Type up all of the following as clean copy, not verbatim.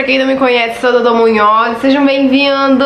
pra quem não me conhece, sou Dodô Munhoz. Sejam bem-vindos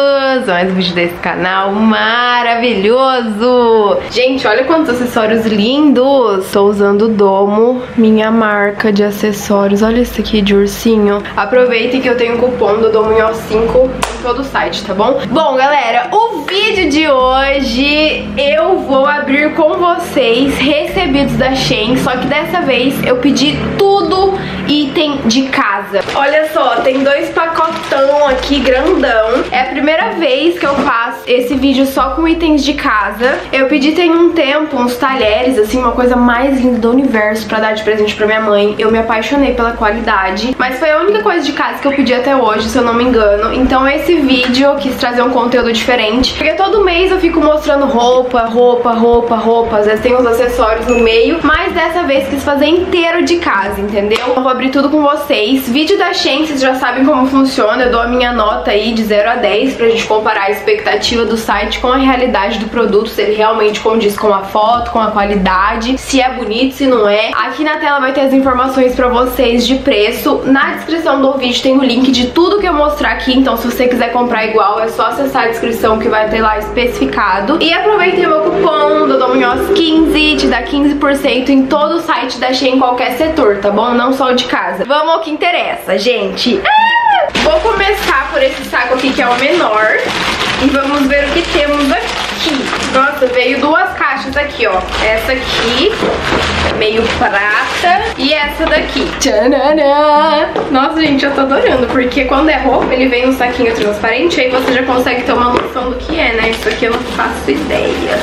a mais um vídeo desse canal maravilhoso. Gente, olha quantos acessórios lindos. Tô usando o Domo, minha marca de acessórios. Olha esse aqui de ursinho. Aproveitem que eu tenho um cupom Dodô Munhoz 5 em todo o site, tá bom? Bom, galera, o vídeo de hoje eu vou abrir com vocês recebidos da Shein. Só que dessa vez eu pedi tudo item de casa. Olha só, tem dois pacotão aqui, grandão. É a primeira vez que eu faço esse vídeo só com itens de casa. Eu pedi tem um tempo uns talheres, assim, uma coisa mais linda do universo pra dar de presente pra minha mãe. Eu me apaixonei pela qualidade, mas foi a única coisa de casa que eu pedi até hoje, se eu não me engano. Então esse vídeo eu quis trazer um conteúdo diferente, porque todo mês eu fico mostrando roupa. Às vezes tem uns acessórios no meio, mas dessa vez quis fazer inteiro de casa, entendeu? Eu vou abrir tudo com vocês. Vídeo da Shein, vocês já sabem como funciona. Eu dou a minha nota aí de 0 a 10 pra gente comparar a expectativa do site com a realidade do produto, se ele realmente condiz com a foto, com a qualidade, se é bonito, se não é. Aqui na tela vai ter as informações pra vocês de preço. Na descrição do vídeo tem o link de tudo que eu mostrar aqui, então se você quiser comprar igual, é só acessar a descrição que vai ter lá especificado. E aproveitem o meu cupom DodoMunhoz15, te dá 15% em todo o site da Shein, em qualquer setor, tá bom? Não só o de casa. Vamos ao que interessa, gente. Vou começar por esse saco aqui que é o menor e vamos ver o que temos aqui. Nossa, veio duas caixas aqui, ó. Essa aqui, meio prata, e essa daqui. Tchananã! Nossa, gente, eu tô adorando, porque quando é roupa, ele vem num saquinho transparente, aí você já consegue ter uma noção do que é, né? Isso aqui eu não faço ideia.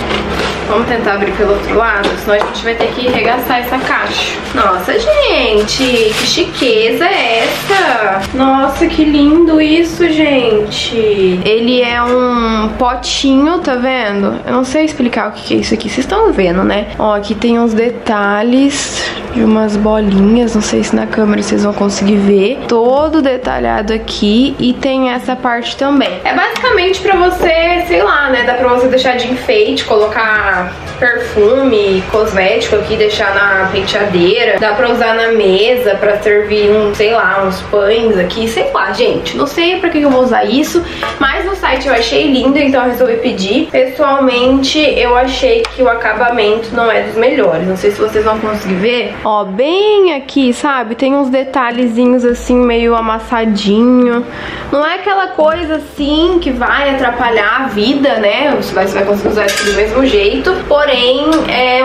Vamos tentar abrir pelo outro lado, senão a gente vai ter que arregaçar essa caixa. Nossa, gente, que chiqueza é essa? Nossa, que lindo isso, gente. Ele é um potinho, tá vendo? Eu não sei explicar o que é isso aqui, vocês estão vendo, né? Ó, aqui tem uns detalhes de umas bolinhas, não sei se na câmera vocês vão conseguir ver. Todo detalhado aqui e tem essa parte também. É basicamente pra você, sei lá, né? Dá pra você deixar de enfeite, colocar perfume, cosmético aqui, deixar na penteadeira, dá pra usar na mesa, pra servir um, sei lá, uns pães aqui, sei lá, gente, não sei pra que eu vou usar isso, mas no site eu achei lindo, então eu resolvi pedir. Pessoalmente, eu achei que o acabamento não é dos melhores, não sei se vocês vão conseguir ver, ó, bem aqui, sabe, tem uns detalhezinhos assim, meio amassadinho, não é aquela coisa assim que vai atrapalhar a vida, né, você vai conseguir usar isso do mesmo jeito. Porém,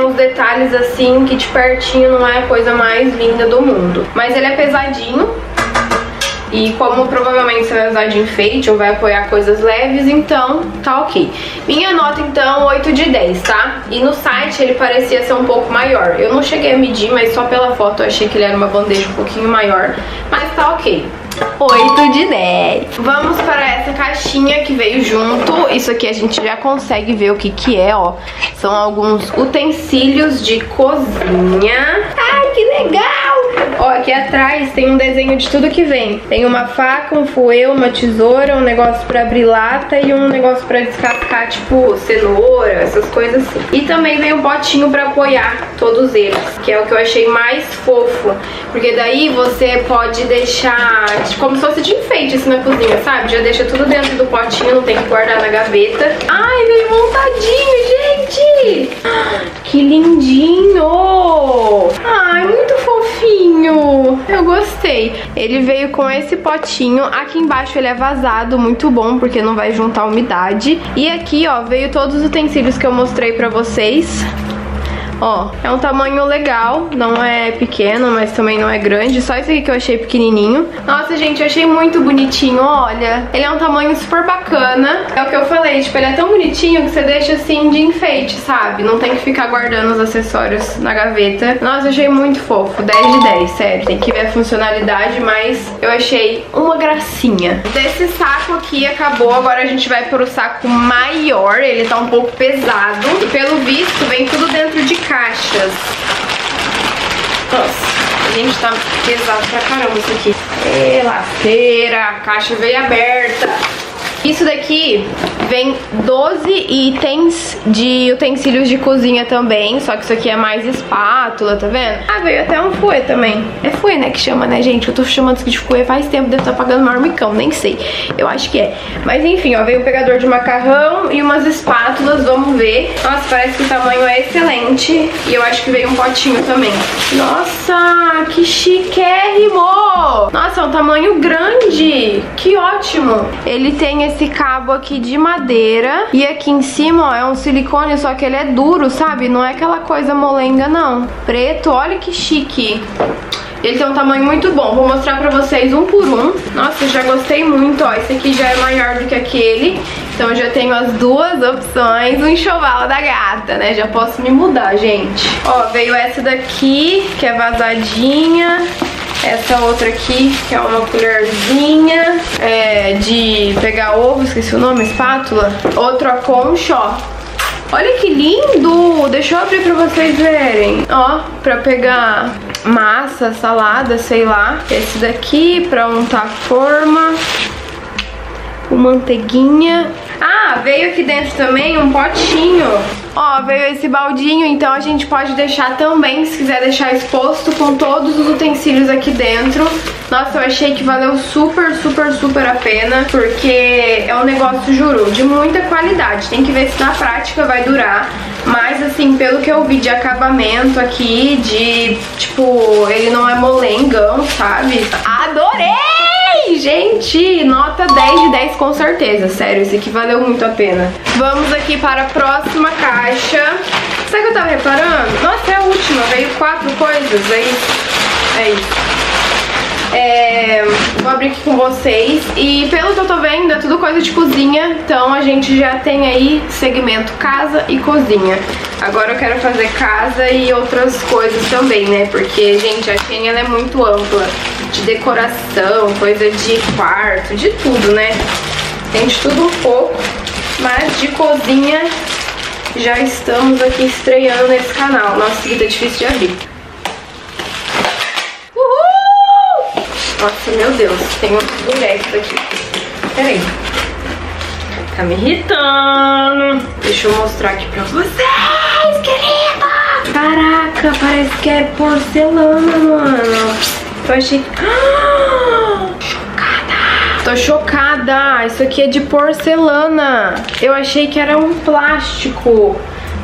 os detalhes assim, que de pertinho não é a coisa mais linda do mundo. Mas ele é pesadinho. E como provavelmente você vai usar de enfeite ou vai apoiar coisas leves, então tá ok. Minha nota então 8 de 10, tá? E no site ele parecia ser um pouco maior. Eu não cheguei a medir, mas só pela foto eu achei que ele era uma bandeja um pouquinho maior. Mas tá ok. 8 de 10. Vamos para essa caixinha que veio junto. Isso aqui a gente já consegue ver o que que é, ó. São alguns utensílios de cozinha. Ai, que legal! Ó, aqui atrás tem um desenho de tudo que vem. Tem uma faca, um fuê, uma tesoura, um negócio pra abrir lata e um negócio pra descascar, tipo cenoura, essas coisas assim. E também vem um potinho pra apoiar todos eles, que é o que eu achei mais fofo. Porque daí você pode deixar como se fosse de enfeite assim na cozinha, sabe? Já deixa tudo dentro do potinho, não tem que guardar na gaveta. Ai, veio montadinho, gente! Que lindinho! Ai, muito fofinho! Eu gostei. Ele veio com esse potinho. Aqui embaixo ele é vazado, muito bom, porque não vai juntar umidade. E aqui, ó, veio todos os utensílios que eu mostrei pra vocês. Ó, é um tamanho legal, não é pequeno, mas também não é grande. Só esse aqui que eu achei pequenininho. Nossa, gente, eu achei muito bonitinho, olha. Ele é um tamanho super bacana. É o que eu falei, tipo, ele é tão bonitinho que você deixa assim de enfeite, sabe? Não tem que ficar guardando os acessórios na gaveta. Nossa, eu achei muito fofo, 10 de 10, sério. Tem que ver a funcionalidade, mas eu achei uma gracinha. Desse saco aqui acabou, agora a gente vai pro saco maior. Ele tá um pouco pesado e pelo visto vem tudo dentro de caixas. Nossa, a gente tá pesado pra caramba isso aqui. É, lasteira, a caixa veio aberta. Isso daqui vem 12 itens de utensílios de cozinha também, só que isso aqui é mais espátula, tá vendo? Ah, veio até um fouet também. É fouet, né, que chama, né, gente? Eu tô chamando isso de fouet faz tempo, devo estar pagando marmicão, nem sei. Eu acho que é. Mas enfim, ó, veio um pegador de macarrão e umas espátulas, vamos ver. Nossa, parece que o tamanho é excelente. E eu acho que veio um potinho também. Nossa, que chiquérrimo! Nossa, é um tamanho grande! Que ótimo! Ele tem esse cabo aqui de madeira e aqui em cima, ó, é um silicone, só que ele é duro, sabe? Não é aquela coisa molenga, não. Preto, olha que chique. Ele tem um tamanho muito bom, vou mostrar pra vocês um por um. Nossa, eu já gostei muito, ó, esse aqui já é maior do que aquele. Então eu já tenho as duas opções, o enxoval da gata, né? Já posso me mudar, gente. Ó, veio essa daqui, que é vazadinha. Essa outra aqui, que é uma colherzinha de pegar ovo, esqueci o nome, espátula. Outro aconcho, ó. Olha que lindo! Deixa eu abrir pra vocês verem. Ó, pra pegar massa, salada, sei lá. Esse daqui pra untar a forma. O manteiguinha. Ah, veio aqui dentro também um potinho. Ó, veio esse baldinho, então a gente pode deixar também, se quiser deixar exposto, com todos os utensílios aqui dentro. Nossa, eu achei que valeu super, super, super a pena, porque é um negócio, juro, de muita qualidade. Tem que ver se na prática vai durar, mas assim, pelo que eu vi de acabamento aqui, de, tipo, ele não é molengão, sabe? Adorei! Gente, nota 10 de 10 com certeza, sério, esse aqui valeu muito a pena. Vamos aqui para a próxima caixa. Sabe o que eu tava reparando? Nossa, é a última, veio 4 coisas, vou abrir aqui com vocês. E pelo que eu tô vendo, é tudo coisa de cozinha. Então a gente já tem aí segmento casa e cozinha. Agora eu quero fazer casa e outras coisas também, né? Porque, gente, a Shein, ela é muito ampla. De decoração, coisa de quarto, de tudo, né? Tem de tudo um pouco. Mas de cozinha já estamos aqui estreando nesse canal. Nossa, que tá difícil de abrir. Nossa, meu Deus, tem um buraco aqui. Peraí. Tá me irritando. Deixa eu mostrar aqui pra vocês, querida. Caraca, parece que é porcelana, mano. Eu achei... Ah, chocada. Tô chocada. Isso aqui é de porcelana. Eu achei que era um plástico.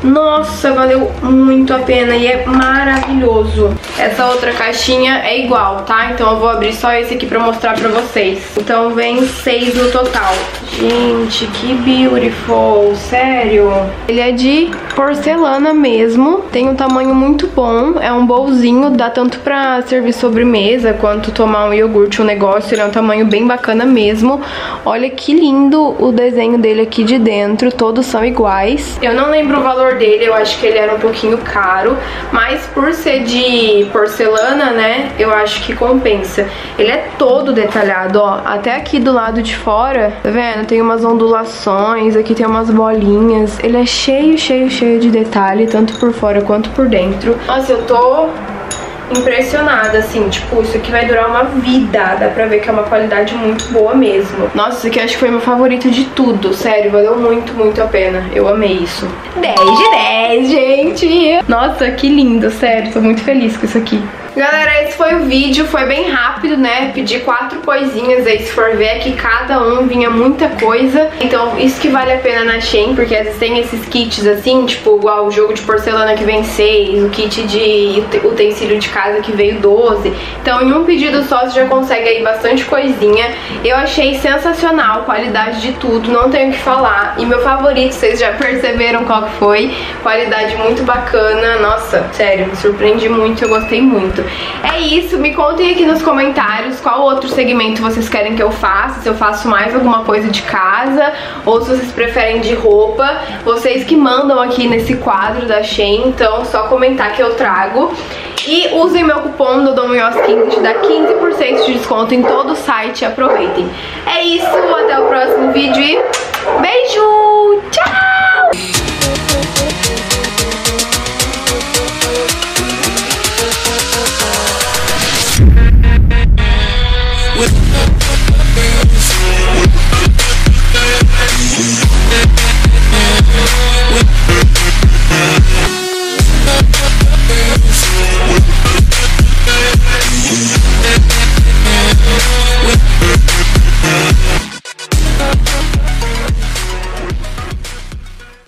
Nossa, valeu muito a pena e é maravilhoso. Essa outra caixinha é igual, tá? Então eu vou abrir só esse aqui pra mostrar pra vocês. Então vem 6 no total. Gente, que beautiful, sério. Ele é de porcelana mesmo, tem um tamanho muito bom, é um bolzinho, dá tanto pra servir sobremesa quanto tomar um iogurte, um negócio, ele é um tamanho bem bacana mesmo. Olha que lindo o desenho dele aqui de dentro, todos são iguais. Eu não lembro o valor dele, eu acho que ele era um pouquinho caro, mas por ser de porcelana, né, eu acho que compensa. Ele é todo detalhado, ó, até aqui do lado de fora, tá vendo? Tem umas ondulações, aqui tem umas bolinhas, ele é cheio, cheio, cheio de detalhe, tanto por fora quanto por dentro. Nossa, eu tô impressionada, assim, tipo, isso aqui vai durar uma vida, dá pra ver que é uma qualidade muito boa mesmo. Nossa, isso aqui acho que foi meu favorito de tudo, sério, valeu muito, muito a pena, eu amei isso. 10 de 10, gente! Nossa, que lindo, sério, tô muito feliz com isso aqui. Galera, esse foi o vídeo, foi bem rápido, né? Pedi 4 coisinhas, aí se for ver aqui, cada um vinha muita coisa. Então isso que vale a pena na Shein, porque às vezes tem esses kits assim, tipo igual o jogo de porcelana que vem 6, o kit de utensílio de casa que veio 12. Então em um pedido só você já consegue aí bastante coisinha. Eu achei sensacional a qualidade de tudo, não tenho o que falar. E meu favorito, vocês já perceberam qual que foi, qualidade muito bacana. Nossa, sério, me surpreendi muito, eu gostei muito. É isso, me contem aqui nos comentários qual outro segmento vocês querem que eu faça, se eu faço mais alguma coisa de casa ou se vocês preferem de roupa. Vocês que mandam aqui nesse quadro da Shein, então só comentar que eu trago. E usem meu cupom Dodô Munhoz 15, dá 15% de desconto em todo o site, aproveitem. É isso, até o próximo vídeo e beijo, tchau!